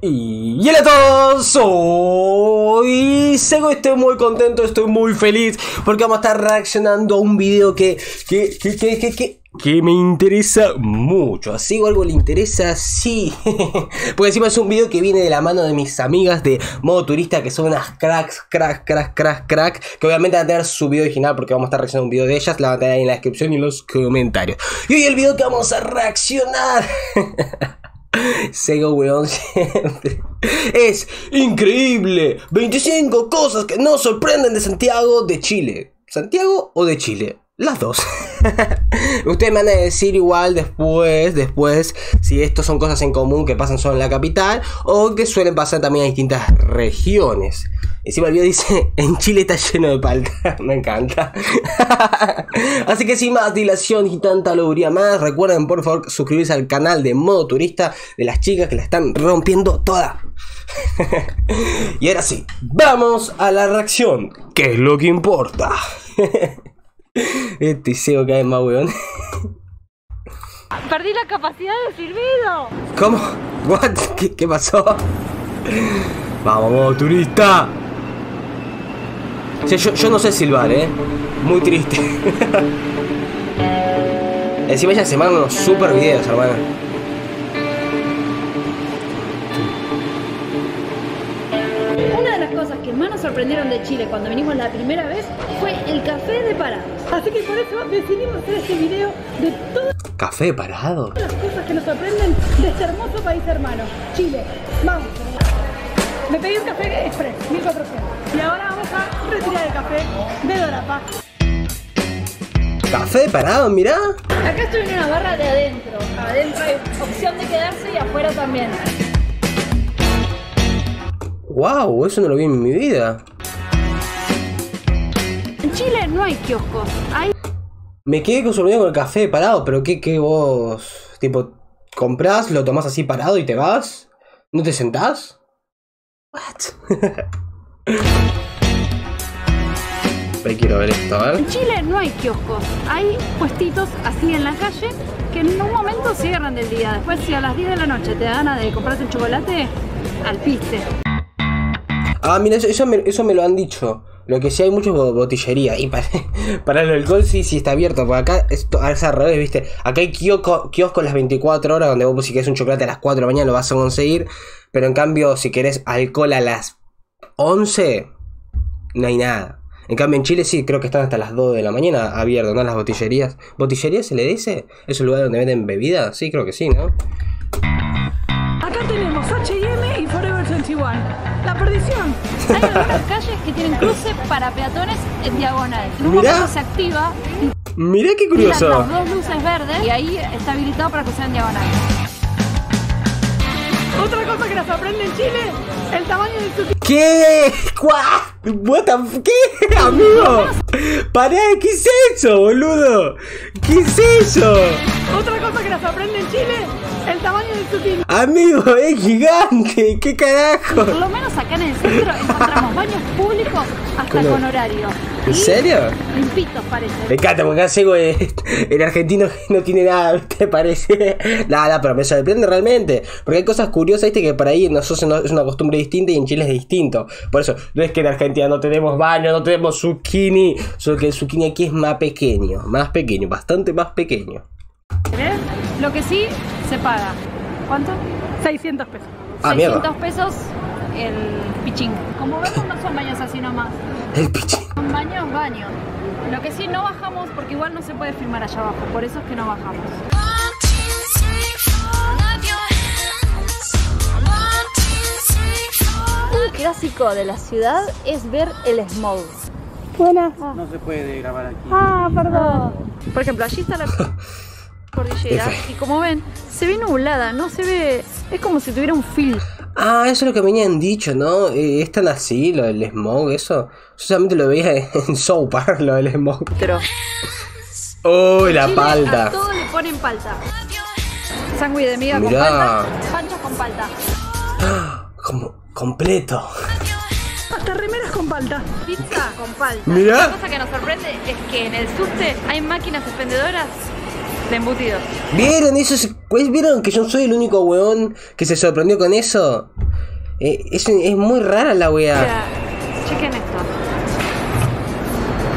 Y hola a todos, soy Zego, estoy muy contento, estoy muy feliz porque vamos a estar reaccionando a un video que me interesa mucho. ¿A Zego algo le interesa? Sí. Porque encima es un video que viene de la mano de mis amigas de Modo Turista, que son unas cracks, que obviamente van a tener su video original porque vamos a estar reaccionando a un video de ellas. La van a tener ahí en la descripción y en los comentarios. Y hoy el video que vamos a reaccionar Zego, weón, siempre es increíble. 25 cosas que nos sorprenden de Santiago de Chile. ¿Santiago o de Chile? Las dos. Ustedes me van a decir igual después si estos son cosas en común que pasan solo en la capital o que suelen pasar también en distintas regiones. Encima el video dice: en Chile está lleno de palta. Me encanta. Así que sin más dilación y tanta loburía más, recuerden por favor suscribirse al canal de Modo Turista, de las chicas que la están rompiendo toda. Y ahora sí, vamos a la reacción, que es lo que importa. Este Zego cada vez más weón. Perdí la capacidad de silbido. ¿Cómo? What? ¿Qué pasó? Vamos, turista. O sea, yo no sé silbar, muy triste. Encima ya se mandan unos super videos, hermano. Cosas que más nos sorprendieron de Chile cuando vinimos la primera vez fue el café de parados. Así que por eso decidimos hacer este video de todo. ¿Café de parados? Las cosas que nos sorprenden de este hermoso país hermano, Chile. Vamos. Me pedí un café express, 1400. Y ahora vamos a retirar el café de Dorapa. ¿Café de parados? Mirá. Acá estoy en una barra de adentro. Adentro hay opción de quedarse y afuera también. Wow, eso no lo vi en mi vida. En Chile no hay kioscos. Hay... Me quedé consumido con el café parado, pero ¿qué vos? Tipo, ¿comprás, lo tomás así parado y te vas? ¿No te sentás? What? Ahí quiero ver esto, ¿eh? En Chile no hay kioscos. Hay puestitos así en la calle que en un momento cierran del día. Después si a las 10 de la noche te dan ganas de comprarte un chocolate, al piste. Ah, mira, eso me lo han dicho. Lo que sí hay mucho es botillería. Y para el alcohol sí está abierto. Porque acá es al revés, ¿viste? Acá hay kiosco las 24 horas. Donde vos si querés un chocolate a las 4 de la mañana lo vas a conseguir. Pero en cambio si querés alcohol a las 11 no hay nada. En cambio en Chile sí, creo que están hasta las 2 de la mañana abiertos, ¿no? Las botillerías. ¿Botillería se le dice? ¿Es un lugar donde venden bebidas? Sí, creo que sí, ¿no? Acá tenemos H&M y Forever 21. La perdición. Hay algunas calles que tienen cruce para peatones en diagonal. Mirá. Se activa. Mirá qué curioso. Las dos luces verdes y ahí está habilitado para cruzar en diagonal. Otra cosa que nos sorprende en Chile, el tamaño de tu... ¿Qué? What the f... ¿Qué, amigo? Pará, ¿qué es eso, boludo? ¿Qué es eso? Otra cosa que nos sorprende en Chile, el tamaño del tuquín. Amigo, es gigante, ¿qué carajo? Por lo menos acá en el centro encontramos baños públicos hasta con horario. ¿En serio? Limpitos parece. Me encanta, porque acá Zego el argentino no tiene nada, ¿te parece? Nada, pero me sorprende realmente. Porque hay cosas curiosas, ¿viste? Que para ahí nosotros es una costumbre distinta y en Chile es distinto. Por eso, no es que en Argentina no tenemos baño, no tenemos zucchini. Solo que el zucchini aquí es más pequeño, bastante más pequeño. ¿Ves? Lo que sí se paga. ¿Cuánto? 600 pesos. Ah, 600 mierda. Pesos el pichín. Como vemos no son baños así nomás. El pichín. Son baños, baño. Lo que sí no bajamos porque igual no se puede filmar allá abajo. Por eso es que no bajamos. Un clásico de la ciudad es ver el smog. Buenas. Ah. No se puede grabar aquí. Ah, perdón. Oh. Por ejemplo, allí está la... cordillera y como ven se ve nublada, no se ve, es como si tuviera un film. Ah, eso es lo que me habían dicho, ¿no? Es tan así, lo del smog, eso. Yo solamente lo veía en South Park, lo del smog. Pero... Uy, la palta. A todos le ponen palta. Sándwich de miga. Mirá. Con palta, panchos con palta. Ah, como completo. Hasta remeras con palta. Pizza con palta. Mirá. La cosa que nos sorprende es que en el subte hay máquinas expendedoras de embutidos. ¿Vieron eso? ¿Vieron que yo soy el único huevón que se sorprendió con eso? Es muy rara la weá. Mira, chequen esto.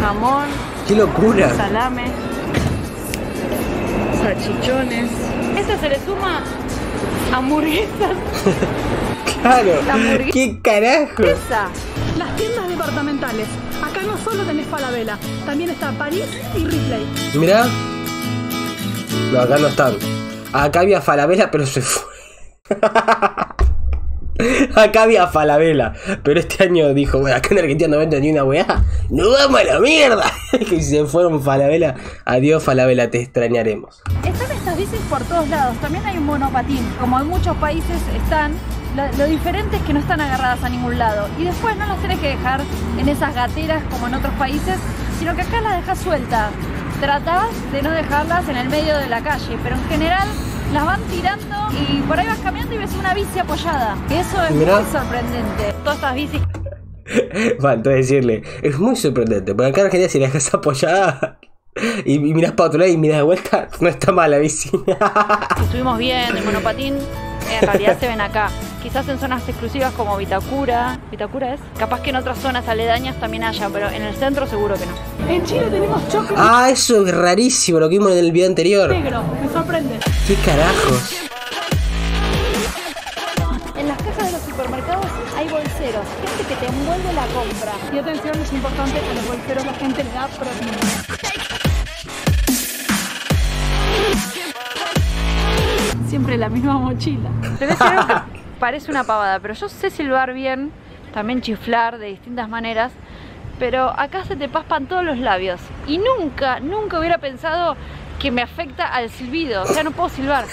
Jamón. ¡Qué locura! Salame. Salchichones. Eso se le suma hamburguesas. Claro. ¿Qué carajo? Esa. Las tiendas departamentales. Acá no solo tenés Falabella, también está París y Ripley. Mirá. No, acá no están. Acá había Falabella, pero se fue. Acá había Falabella, pero este año dijo, bueno, acá en Argentina no venden ni una weá. ¡No vamos a la mierda! Que se fueron Falabella. Adiós Falabella, te extrañaremos. Están estas bicis por todos lados. También hay un monopatín. Como en muchos países están, lo diferente es que no están agarradas a ningún lado. Y después no las tenés que dejar en esas gateras como en otros países, sino que acá las dejas sueltas. Tratás de no dejarlas en el medio de la calle, pero en general las van tirando y por ahí vas caminando y ves una bici apoyada. Eso es muy sorprendente. Todas estas bicis... Faltó decirle, es muy sorprendente, porque acá en Argentina si la dejas apoyada y mirás para otro lado y mirás de vuelta, no está mal la bici. Estuvimos bien, el monopatín en realidad se ven acá. Quizás en zonas exclusivas como Vitacura. ¿Vitacura es? Capaz que en otras zonas aledañas también haya, pero en el centro seguro que no. En Chile tenemos choque. Ah, eso es rarísimo, lo que vimos en el video anterior. Negro, me sorprende. ¿Qué carajos? En las cajas de los supermercados hay bolseros, gente que te envuelve la compra. Y atención, es importante que los bolseros la gente le da propina. Siempre la misma mochila. Parece una pavada, pero yo sé silbar bien, también chiflar de distintas maneras, pero acá se te paspan todos los labios. Y nunca, nunca hubiera pensado que me afecta al silbido, o sea, no puedo silbar.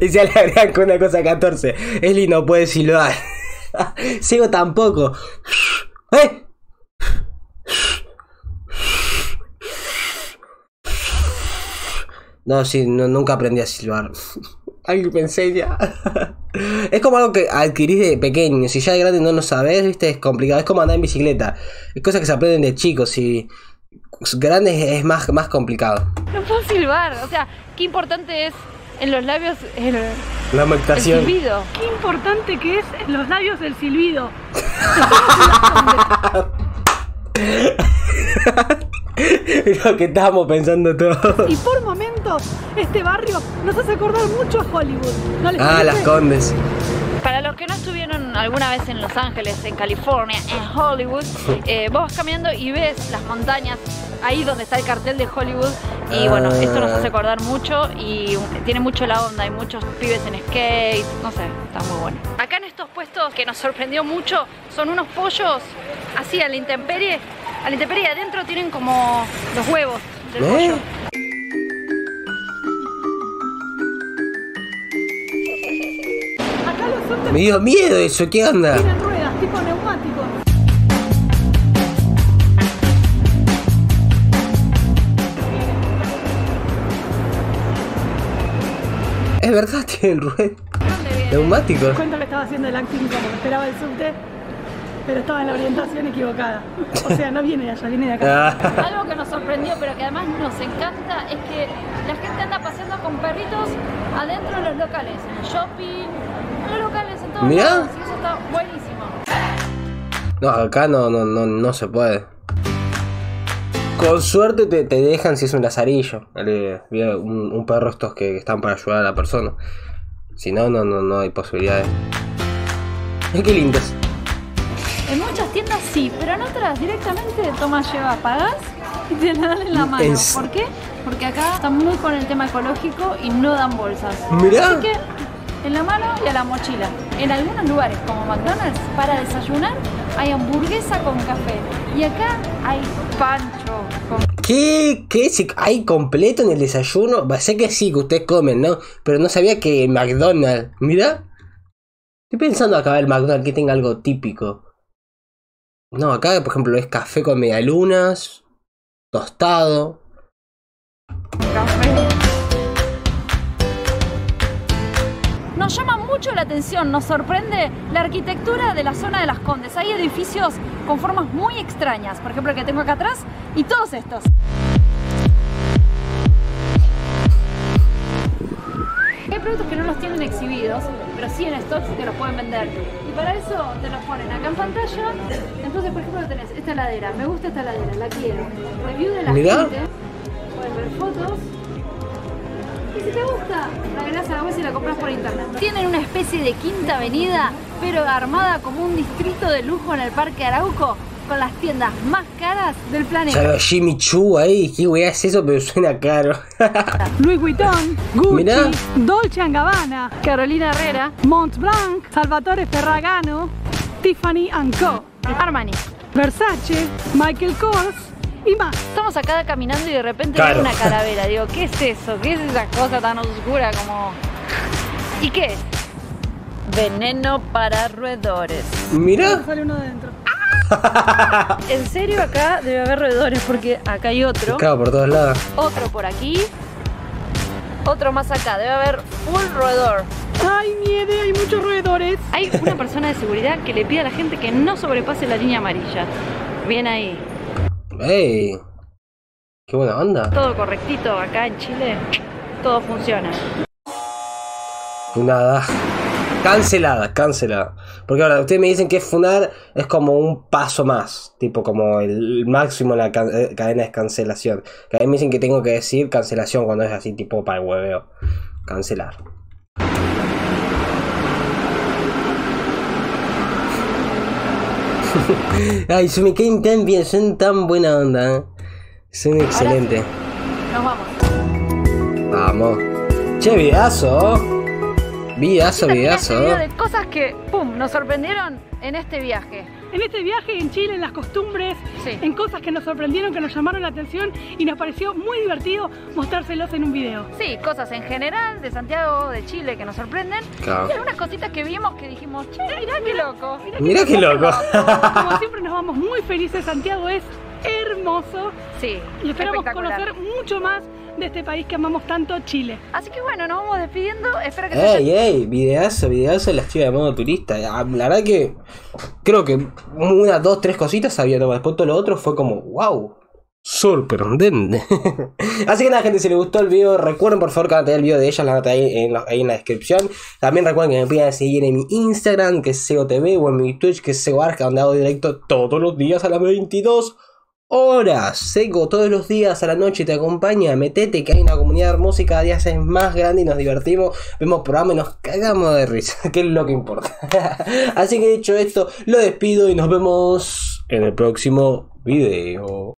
Y ya le agregan con una cosa 14. Eli no puede silbar. Zego tampoco. ¿Eh? No, sí, no, nunca aprendí a silbar. Alguien pensé ya. Es como algo que adquirís de pequeño. Si ya de grande no lo sabes, viste, es complicado. Es como andar en bicicleta. Es cosas que se aprenden de chicos y grandes es más complicado. No puedo silbar. O sea, qué importante es en los labios la meditación. El silbido. Qué importante que es en los labios el silbido. Lo que estábamos pensando todos. Y por momentos, este barrio nos hace acordar mucho a Hollywood. ¿No les parece? Las Condes. Para los que no estuvieron alguna vez en Los Ángeles, en California, en Hollywood, vos vas caminando y ves las montañas, ahí donde está el cartel de Hollywood. Y bueno, esto nos hace acordar mucho y tiene mucho la onda. Hay muchos pibes en skate, no sé, está muy bueno. Acá en estos puestos que nos sorprendió mucho, son unos pollos así a la intemperie. A la intemperie adentro tienen como los huevos del pollo. Acá los otros... Me dio miedo eso, ¿qué onda? Tienen ruedas, tipo neumáticos. Es verdad, tienen ruedas. Neumáticos. Cuento que estaba haciendo el acting cuando esperaba el subte. Pero estaba en la orientación equivocada. O sea, no viene de allá, viene de acá. Algo que nos sorprendió, pero que además nos encanta, es que la gente anda paseando con perritos adentro de los locales. En shopping, en los locales, en todos lados. Y eso está buenísimo. No, acá no se puede. Con suerte te dejan si es un lazarillo. Un perro estos que están para ayudar a la persona. Si no, no hay posibilidades. Es que lindas. En muchas tiendas sí, pero en otras directamente tomas, llevas, pagas y te la dan en la mano. ¿Por qué? Porque acá están muy con el tema ecológico y no dan bolsas. Mirá. Así que en la mano y a la mochila. En algunos lugares como McDonald's, para desayunar hay hamburguesa con café. Y acá hay pancho con... ¿Qué? ¿Hay completo en el desayuno? Sé que sí, que ustedes comen, ¿no? Pero no sabía que McDonald's... Mirá. Estoy pensando acá el McDonald's que tenga algo típico. No, acá por ejemplo es café con medialunas, tostado. Café. Nos llama mucho la atención, nos sorprende la arquitectura de la zona de Las Condes. Hay edificios con formas muy extrañas, por ejemplo el que tengo acá atrás y todos estos. productos que no los tienen exhibidos, pero sí en stock te los pueden vender. Y para eso te los ponen acá en pantalla. Entonces, por ejemplo, tenés esta heladera. Me gusta esta heladera, la quiero. Review de la gente. Puedes ver fotos. Y si te gusta, la ganás a la web y la compras por internet. Tienen una especie de quinta avenida, pero armada como un distrito de lujo en el Parque Arauco, con las tiendas más caras del planeta. Ya, Jimmy Choo ahí, qué weá es eso, pero suena caro. Louis Vuitton, Gucci, mirá. Dolce & Gabbana, Carolina Herrera, Montblanc, Salvatore Ferragamo, Tiffany & Co, Armani, Versace, Michael Kors y más. Estamos acá caminando y de repente veo una calavera. Digo, ¿qué es eso? ¿Qué es esa cosa tan oscura como...? ¿Y qué es? Veneno para roedores. Mirá. Sale uno adentro. En serio, acá debe haber roedores porque acá hay otro. Claro, por todos lados. Otro por aquí. Otro más acá. Debe haber full roedor. Ay, nieve, hay muchos roedores. Hay una persona de seguridad que le pide a la gente que no sobrepase la línea amarilla. Bien ahí. ¡Ey! ¡Qué buena onda! Todo correctito acá en Chile. Todo funciona. Nada. Cancelada, cancelada. Porque ahora ustedes me dicen que funar es como un paso más, tipo como el máximo en la cadena de cancelación. Que a mí me dicen que tengo que decir cancelación cuando es así, tipo para el hueveo. Cancelar. Ay, se me caen tan bien, son tan buena onda, ¿eh? Son excelentes. Nos vamos. Vamos. Che, videazo. Vidazo, vidazo. De cosas que, pum, nos sorprendieron en este viaje. En este viaje en Chile, en las costumbres, sí, en cosas que nos sorprendieron, que nos llamaron la atención y nos pareció muy divertido mostrárselos en un video. Sí, cosas en general de Santiago de Chile que nos sorprenden. Claro. Y algunas cositas que vimos que dijimos, che, mirá qué loco. Mirá qué loco. Como siempre nos vamos muy felices. Santiago es hermoso. Sí, y esperamos conocer mucho más de este país que amamos tanto, Chile. Así que bueno, nos vamos despidiendo. Espero que ¡Ey! Videazo, videazo de las chicas de Modo Turista. La verdad que creo que unas, dos, tres cositas había tomado. Después todo lo otro fue como wow, sorprendente. Así que nada, gente, si les gustó el video, recuerden por favor que van a tener el video de ellas, las van a tener ahí en la descripción. También recuerden que me pueden seguir en mi Instagram, que es Cotv, o en mi Twitch, que es Zego, donde hago directo todos los días a las 22 horas, Zego, todos los días a la noche te acompaña, metete que hay una comunidad hermosa y cada día es más grande y nos divertimos, vemos programas y nos cagamos de risa, que es lo que importa. Así que dicho esto, lo despido y nos vemos en el próximo video.